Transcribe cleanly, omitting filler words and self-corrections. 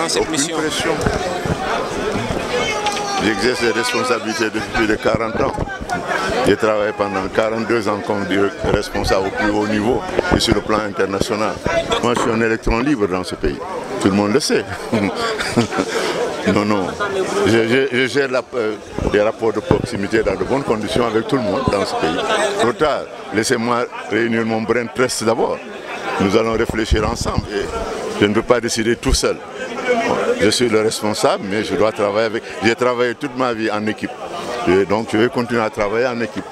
dans cette mission? Aucune pression. J'exerce des responsabilités depuis plus de 40 ans. J'ai travaillé pendant 42 ans comme responsable au plus haut niveau et sur le plan international. Moi, je suis un électron libre dans ce pays. Tout le monde le sait. Non, non. Je gère des rapports de proximité dans de bonnes conditions avec tout le monde dans ce pays. Trop tard, laissez-moi réunir mon brain trust d'abord. Nous allons réfléchir ensemble. Et je ne peux pas décider tout seul. Je suis le responsable, mais je dois travailler avec... J'ai travaillé toute ma vie en équipe. Et donc je vais continuer à travailler en équipe.